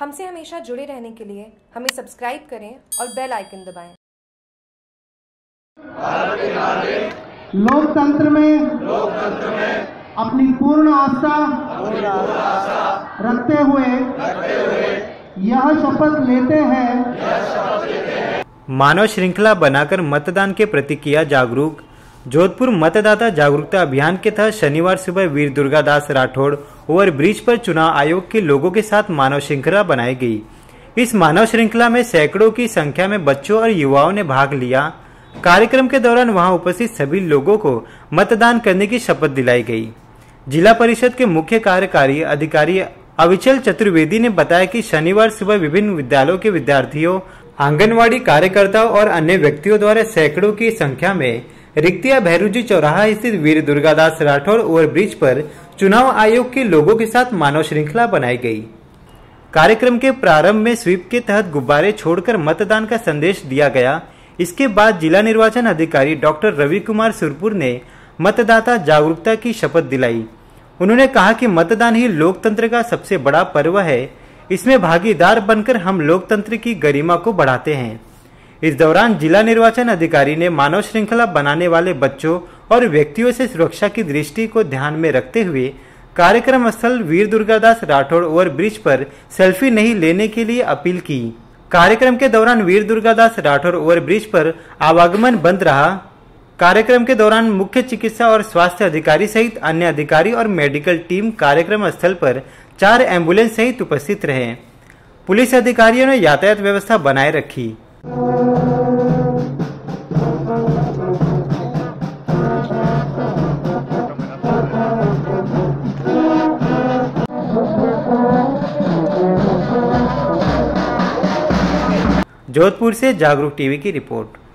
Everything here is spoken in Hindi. हमसे हमेशा जुड़े रहने के लिए हमें सब्सक्राइब करें और बेल आइकन दबाएं। लोकतंत्र में अपनी पूर्ण आस्था रखते हुए यह शपथ लेते हैं। मानव श्रृंखला बनाकर मतदान के प्रति किया जागरूक। जोधपुर मतदाता जागरूकता अभियान के तहत शनिवार सुबह वीर दुर्गादास राठौड़ ओवर ब्रिज पर चुनाव आयोग के लोगों के साथ मानव श्रृंखला बनाई गई। इस मानव श्रृंखला में सैकड़ों की संख्या में बच्चों और युवाओं ने भाग लिया। कार्यक्रम के दौरान वहां उपस्थित सभी लोगों को मतदान करने की शपथ दिलाई गई। जिला परिषद के मुख्य कार्यकारी अधिकारी अविचल चतुर्वेदी ने बताया कि शनिवार सुबह विभिन्न विद्यालयों के विद्यार्थियों, आंगनवाड़ी कार्यकर्ताओं और अन्य व्यक्तियों द्वारा सैकड़ों की संख्या में रिक्तिया भैरूजी चौराहा स्थित वीर दुर्गादास राठौड़ ओवर ब्रिज पर चुनाव आयोग के लोगों के साथ मानव श्रृंखला बनाई गई। कार्यक्रम के प्रारंभ में स्वीप के तहत गुब्बारे छोड़कर मतदान का संदेश दिया गया। इसके बाद जिला निर्वाचन अधिकारी डॉक्टर रवि कुमार सुरपुर ने मतदाता जागरूकता की शपथ दिलाई। उन्होंने कहा कि मतदान ही लोकतंत्र का सबसे बड़ा पर्व है। इसमें भागीदार बनकर हम लोकतंत्र की गरिमा को बढ़ाते हैं। इस दौरान जिला निर्वाचन अधिकारी ने मानव श्रृंखला बनाने वाले बच्चों और व्यक्तियों से सुरक्षा की दृष्टि को ध्यान में रखते हुए कार्यक्रम स्थल वीर दुर्गादास राठौड़ ओवर ब्रिज पर सेल्फी नहीं लेने के लिए अपील की। कार्यक्रम के दौरान वीर दुर्गादास राठौड़ ओवर ब्रिज पर आवागमन बंद रहा। कार्यक्रम के दौरान मुख्य चिकित्सा और स्वास्थ्य अधिकारी सहित अन्य अधिकारी और मेडिकल टीम कार्यक्रम स्थल पर 4 एम्बुलेंस सहित उपस्थित रहे। पुलिस अधिकारियों ने यातायात व्यवस्था बनाए रखी। जोधपुर से जागरूक टीवी की रिपोर्ट।